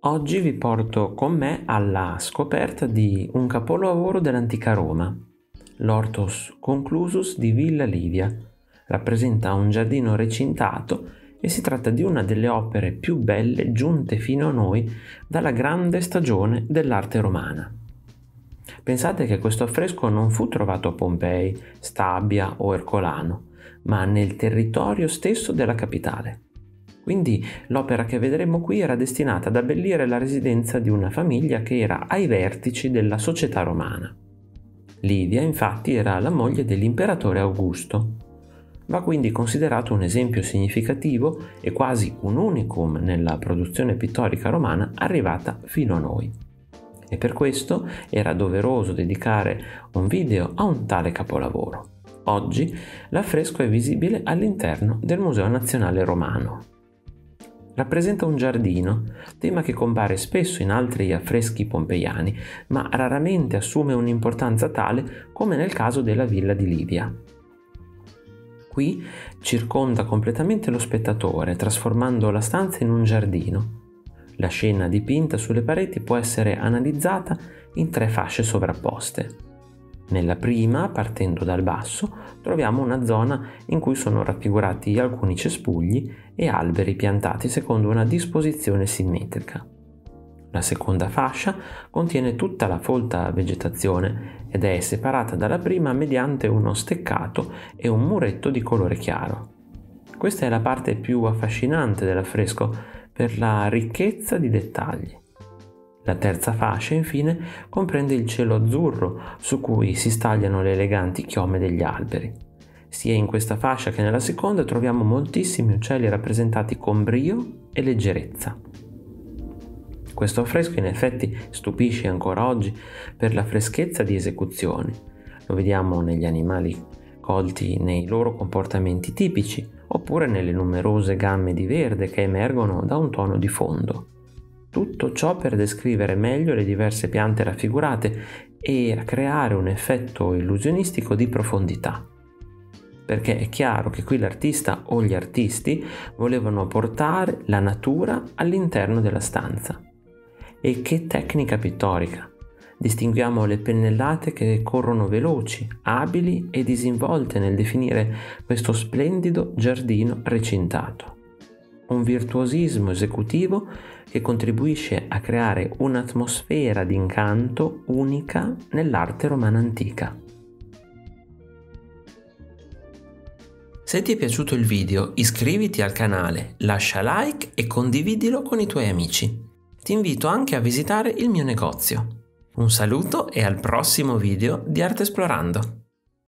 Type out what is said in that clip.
Oggi vi porto con me alla scoperta di un capolavoro dell'antica Roma, l'Hortus Conclusus di Villa Livia. Rappresenta un giardino recintato e si tratta di una delle opere più belle giunte fino a noi dalla grande stagione dell'arte romana. Pensate che questo affresco non fu trovato a Pompei, Stabia o Ercolano, ma nel territorio stesso della capitale. Quindi l'opera che vedremo qui era destinata ad abbellire la residenza di una famiglia che era ai vertici della società romana. Livia, infatti, era la moglie dell'imperatore Augusto. Va quindi considerato un esempio significativo e quasi un unicum nella produzione pittorica romana arrivata fino a noi. E per questo era doveroso dedicare un video a un tale capolavoro. Oggi l'affresco è visibile all'interno del Museo Nazionale Romano. Rappresenta un giardino, tema che compare spesso in altri affreschi pompeiani, ma raramente assume un'importanza tale come nel caso della Villa di Livia. Qui circonda completamente lo spettatore, trasformando la stanza in un giardino. La scena dipinta sulle pareti può essere analizzata in tre fasce sovrapposte. Nella prima, partendo dal basso, troviamo una zona in cui sono raffigurati alcuni cespugli e alberi piantati secondo una disposizione simmetrica. La seconda fascia contiene tutta la folta vegetazione ed è separata dalla prima mediante uno steccato e un muretto di colore chiaro. Questa è la parte più affascinante dell'affresco per la ricchezza di dettagli. La terza fascia, infine, comprende il cielo azzurro su cui si stagliano le eleganti chiome degli alberi. Sia in questa fascia che nella seconda troviamo moltissimi uccelli rappresentati con brio e leggerezza. Questo affresco in effetti stupisce ancora oggi per la freschezza di esecuzione. Lo vediamo negli animali colti nei loro comportamenti tipici, oppure nelle numerose gamme di verde che emergono da un tono di fondo. Tutto ciò per descrivere meglio le diverse piante raffigurate e a creare un effetto illusionistico di profondità. Perché è chiaro che qui l'artista o gli artisti volevano portare la natura all'interno della stanza. E che tecnica pittorica! Distinguiamo le pennellate che corrono veloci, abili e disinvolte nel definire questo splendido giardino recintato. Un virtuosismo esecutivo che contribuisce a creare un'atmosfera di incanto unica nell'arte romana antica. Se ti è piaciuto il video, iscriviti al canale, lascia like e condividilo con i tuoi amici. Ti invito anche a visitare il mio negozio. Un saluto e al prossimo video di Artesplorando!